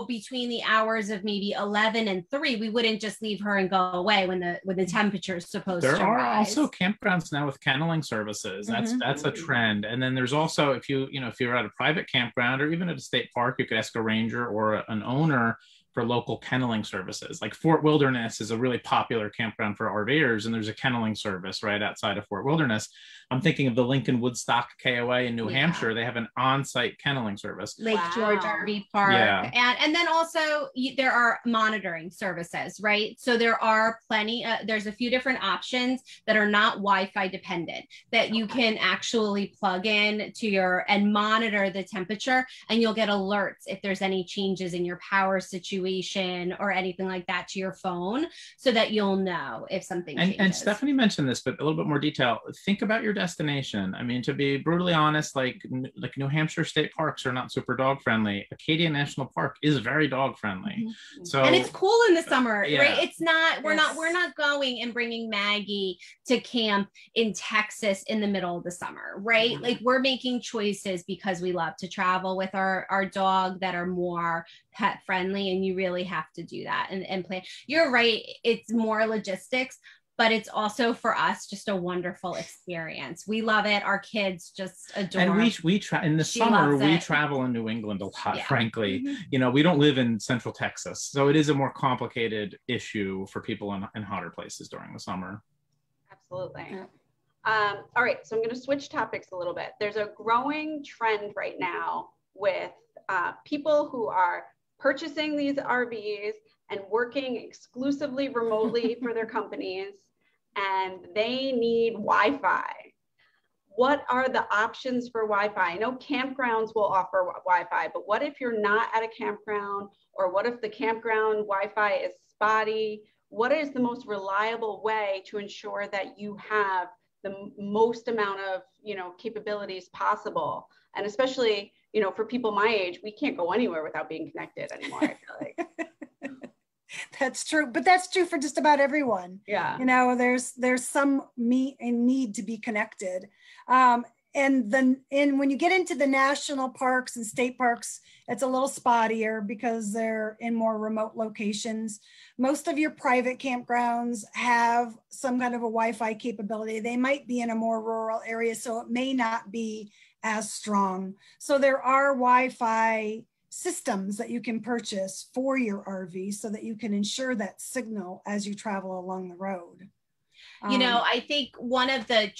between the hours of maybe 11 and 3, we wouldn't just leave her and go away when the temperature is supposed to rise. There are also campgrounds now with kenneling services. That's a trend. And then there's also, if you're at a private campground or even at a state park, you could ask a ranger or an owner for local kenneling services. Like Fort Wilderness is a really popular campground for RVers, and there's a kenneling service right outside of Fort Wilderness. I'm thinking of the Lincoln Woodstock KOA in New Hampshire. They have an on-site kenneling service. Lake George RV Park. Yeah. And then also there are monitoring services, right? So there are plenty, there's a few different options that are not Wi-Fi dependent that you can actually plug in to your, and monitor the temperature, and you'll get alerts if there's any changes in your power situation or anything like that to your phone, so that you'll know if something changes. And Stephanie mentioned this, but a little bit more detail. Think about your destination. I mean, to be brutally honest, like New Hampshire state parks are not super dog friendly. Acadia National Park is very dog friendly. So, and it's cool in the summer, right? It's not, we're not going and bringing Maggie to camp in Texas in the middle of the summer, right? Like, we're making choices because we love to travel with our dog that are more pet friendly, and you really have to do that and plan. You're right, it's more logistics, but it's also for us just a wonderful experience. We love it. Our kids just adore it. And in the summer we travel in New England a lot, frankly. We don't live in central Texas, so it is a more complicated issue for people in hotter places during the summer. Absolutely. All right, so I'm going to switch topics a little bit. There's a growing trend right now with people who are purchasing these RVs and working exclusively remotely for their companies, and they need Wi-Fi. What are the options for Wi-Fi? I know campgrounds will offer Wi-Fi, but what if you're not at a campground, or what if the campground Wi-Fi is spotty? What is the most reliable way to ensure that you have the most amount of, capabilities possible? And especially, for people my age, we can't go anywhere without being connected anymore, I feel like. That's true, but that's true for just about everyone. Yeah. There's some need to be connected. And when you get into the national parks and state parks, it's a little spottier because they're in more remote locations. Most of your private campgrounds have some kind of a Wi-Fi capability. They might be in a more rural area, so it may not be as strong. So there are Wi-Fi systems that you can purchase for your RV so that you can ensure that signal as you travel along the road. I think one of the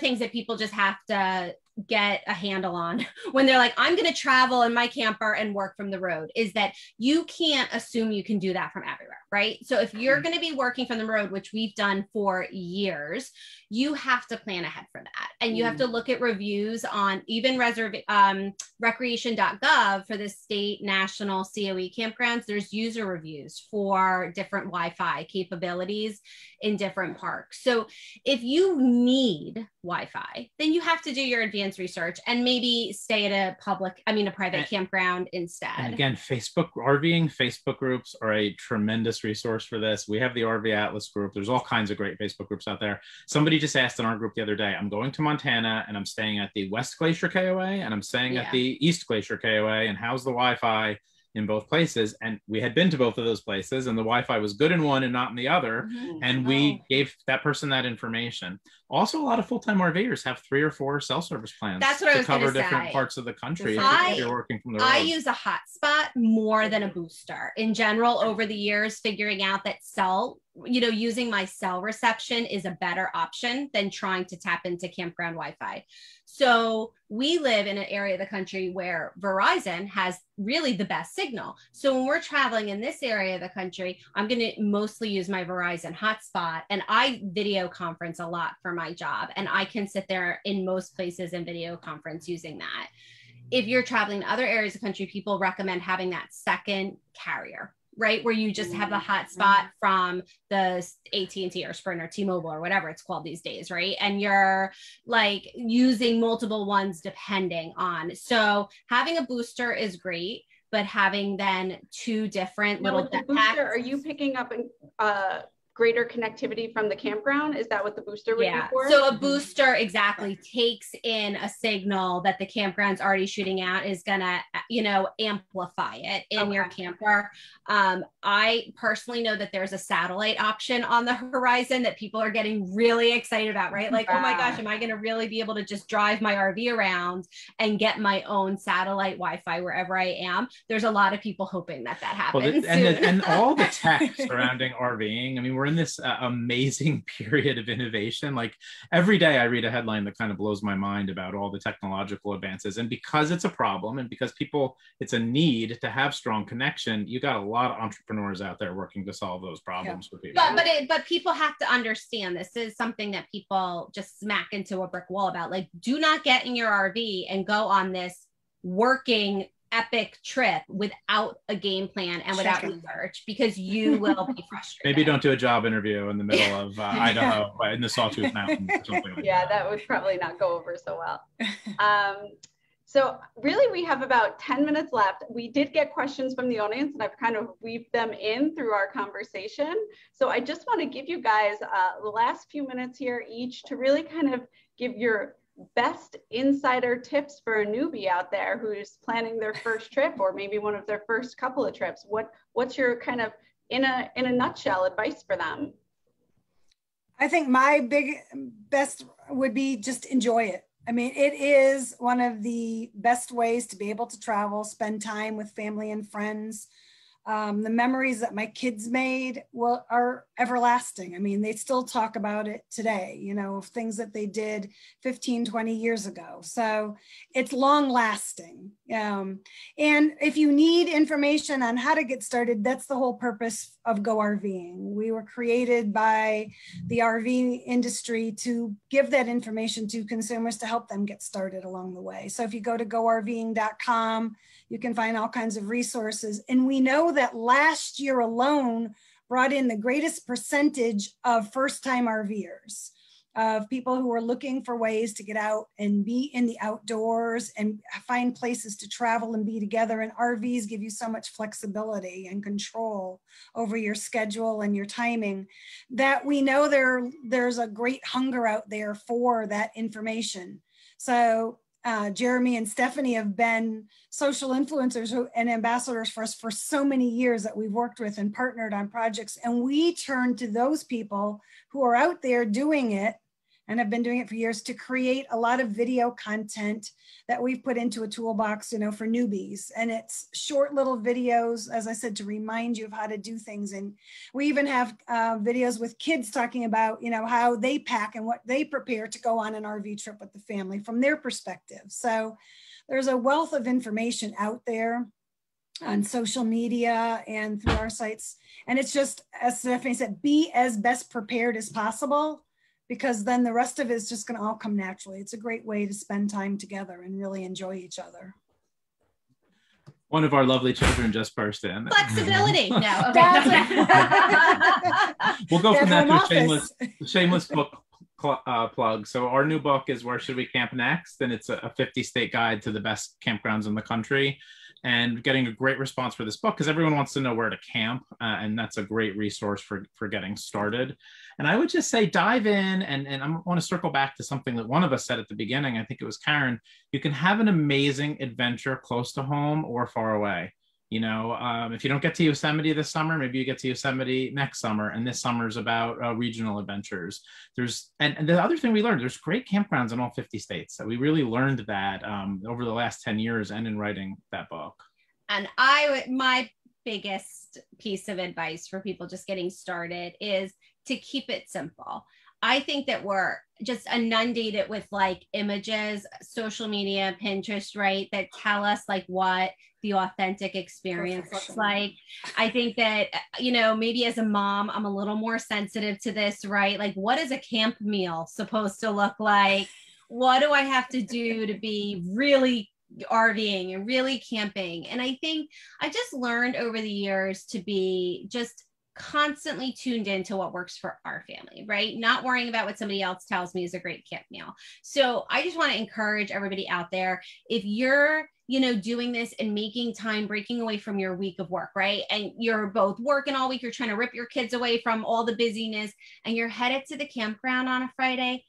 things that people just have to get a handle on when they're like, I'm going to travel in my camper and work from the road, is that you can't assume you can do that from everywhere, right? So if you're going to be working from the road, which we've done for years, you have to plan ahead for that. And you have to look at reviews on even recreation.gov for the state, national, COE campgrounds. There's user reviews for different Wi-Fi capabilities in different parks. So if you need Wi-Fi, then you have to do your advanced research and maybe stay at a private campground instead. And again, Facebook groups are a tremendous resource for this. We have the RV Atlas group. There's all kinds of great Facebook groups out there. Somebody just asked in our group the other day, I'm going to Montana and I'm staying at the West Glacier KOA and I'm staying at the East Glacier KOA, and how's the Wi-Fi in both places? And we had been to both of those places, and the Wi-Fi was good in one and not in the other. And we gave that person that information. Also, a lot of full-time RVers have 3 or 4 cell service plans. That's what I was going to cover different parts of the country. If you're working from the road. I use a hotspot more than a booster in general over the years, figuring out that using my cell reception is a better option than trying to tap into campground Wi-Fi. So we live in an area of the country where Verizon has really the best signal. So when we're traveling in this area of the country, I'm going to mostly use my Verizon hotspot, and I video conference a lot for my job, and I can sit there in most places and video conference using that. If you're traveling to other areas of the country, people recommend having that second carrier right? Where you just have the hot spot from the AT&T or Sprint or T-Mobile or whatever it's called these days, right? And you're like using multiple ones depending on. So having a booster is great, but having then two different little jetpacks. Are you picking up greater connectivity from the campground? Is that what the booster would be for? So a booster exactly takes in a signal that the campground's already shooting out, is gonna, you know, amplify it in your camper. I personally know that there's a satellite option on the horizon that people are getting really excited about, right? Like, oh my gosh, am I gonna really be able to just drive my RV around and get my own satellite Wi-Fi wherever I am? There's a lot of people hoping that that happens. Well, and all the tech surrounding RVing, I mean, we're in this amazing period of innovation. Like every day I read a headline that kind of blows my mind about all the technological advances. And because it's a problem and because people, it's a need to have strong connection, you got a lot of entrepreneurs out there working to solve those problems for people. But people have to understand, this is something that people just smack into a brick wall about. Like, do not get in your RV and go on this working epic trip without a game plan and without research, because you will be frustrated. Maybe don't do a job interview in the middle of Idaho in the Sawtooth Mountains or something like that. Yeah, that would probably not go over so well. So really we have about 10 minutes left. We did get questions from the audience and I've kind of weaved them in through our conversation. So I just want to give you guys the last few minutes here each to really kind of give your best insider tips for a newbie out there who's planning their first trip or maybe one of their first couple of trips. What's your kind of in a nutshell advice for them? I think my best would be just enjoy it. I mean, it is one of the best ways to be able to travel, spend time with family and friends. The memories that my kids made are everlasting. I mean, they still talk about it today, you know, of things that they did 15, 20 years ago. So it's long lasting. And if you need information on how to get started, that's the whole purpose of Go RVing. We were created by the RV industry to give that information to consumers to help them get started along the way. So if you go to GoRVing.com, you can find all kinds of resources. And we know that last year alone brought in the greatest percentage of first-time RVers, of people who are looking for ways to get out and be in the outdoors and find places to travel and be together. And RVs give you so much flexibility and control over your schedule and your timing that we know there's a great hunger out there for that information. So Jeremy and Stephanie have been social influencers and ambassadors for us for so many years that we've worked with and partnered on projects. And we turn to those people who are out there doing it and have been doing it for years to create a lot of video content that we've put into a toolbox, you know, for newbies. And it's short little videos, as I said, to remind you of how to do things. And we even have videos with kids talking about, you know, how they pack and what they prepare to go on an RV trip with the family from their perspective. So there's a wealth of information out there on social media and through our sites. And it's just, as Stephanie said, be as best prepared as possible, because then the rest of it is just going to all come naturally. It's a great way to spend time together and really enjoy each other. One of our lovely children just burst in. Flexibility. No, okay. We'll go from that to a shameless book plug. So our new book is Where Should We Camp Next? And it's a 50-state guide to the best campgrounds in the country. And getting a great response for this book because everyone wants to know where to camp, and that's a great resource for getting started. And I would just say dive in, and I want to circle back to something that one of us said at the beginning. I think it was Karen. You can have an amazing adventure close to home or far away. You know, if you don't get to Yosemite this summer, maybe you get to Yosemite next summer, and this summer's about regional adventures. And the other thing we learned, there's great campgrounds in all 50 states. So we really learned that over the last 10 years and in writing that book. And my biggest piece of advice for people just getting started is to keep it simple. I think that we're just inundated with like images, social media, Pinterest, right? That tell us like what the authentic experience looks like. I think that, you know, maybe as a mom, I'm a little more sensitive to this, right? Like, what is a camp meal supposed to look like? What do I have to do to be really RVing and really camping. And I think I just learned over the years to be just constantly tuned into what works for our family, right? Not worrying about what somebody else tells me is a great camp meal. So I just want to encourage everybody out there, if you're, you know, doing this and making time, breaking away from your week of work, right? And you're both working all week, you're trying to rip your kids away from all the busyness, and you're headed to the campground on a Friday,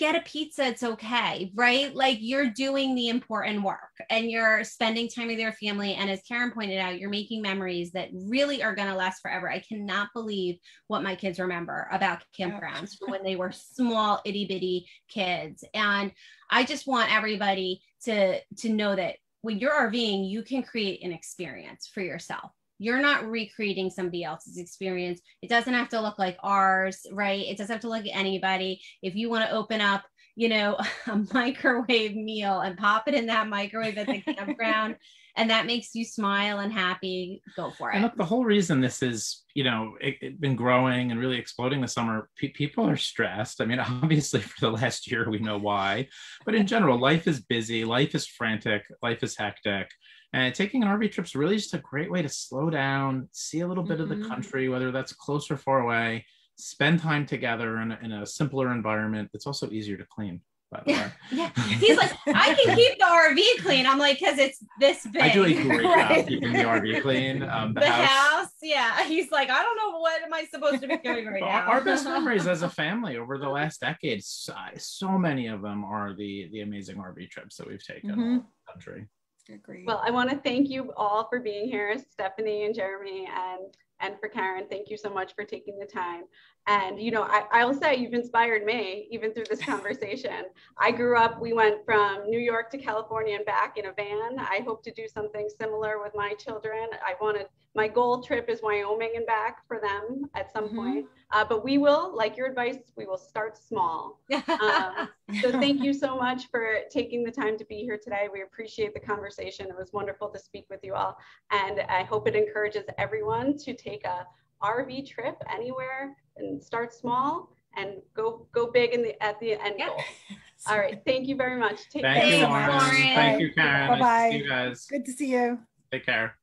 get a pizza, it's okay, right? Like, you're doing the important work and you're spending time with your family. And as Karen pointed out, you're making memories that really are going to last forever. I cannot believe what my kids remember about campgrounds from when they were small, itty bitty kids. And I just want everybody to know that when you're RVing, you can create an experience for yourself. You're not recreating somebody else's experience. It doesn't have to look like ours, right? It doesn't have to look at anybody. If you want to open up, you know, a microwave meal and pop it in that microwave at the campground, and that makes you smile and happy, go for it. And look, the whole reason this is, you know, it been growing and really exploding this summer, people are stressed. I mean, obviously for the last year, we know why, but in general, life is busy, life is frantic, life is hectic. And taking an RV trip is really just a great way to slow down, see a little bit of the country, whether that's close or far away, spend time together in a simpler environment. It's also easier to clean, by the way. Yeah. He's like, I can keep the RV clean. I'm like, because it's this big. I do a great job keeping the RV clean. The house, yeah. He's like, I don't know, what am I supposed to be doing right now? Our best memories as a family over the last decade, so many of them are the amazing RV trips that we've taken all over the country. Agreed. Well, I want to thank you all for being here, Stephanie and Jeremy, and for Karen. Thank you so much for taking the time. And, you know, I will say you've inspired me even through this conversation. I grew up, we went from New York to California and back in a van. I hope to do something similar with my children. My goal trip is Wyoming and back for them at some point. But we will, like your advice, we will start small. So thank you so much for taking the time to be here today. We appreciate the conversation. It was wonderful to speak with you all. And I hope it encourages everyone to take a RV trip anywhere and start small and go big at the end goal. All right. Thank you very much. Thank you, Lauren. Thank you, Karen. Bye-bye. Nice to see you guys. Good to see you. Take care.